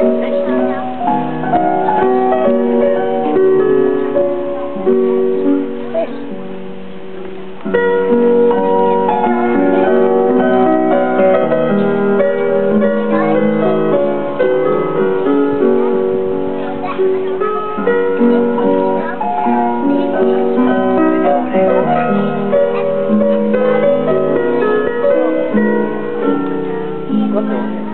What the?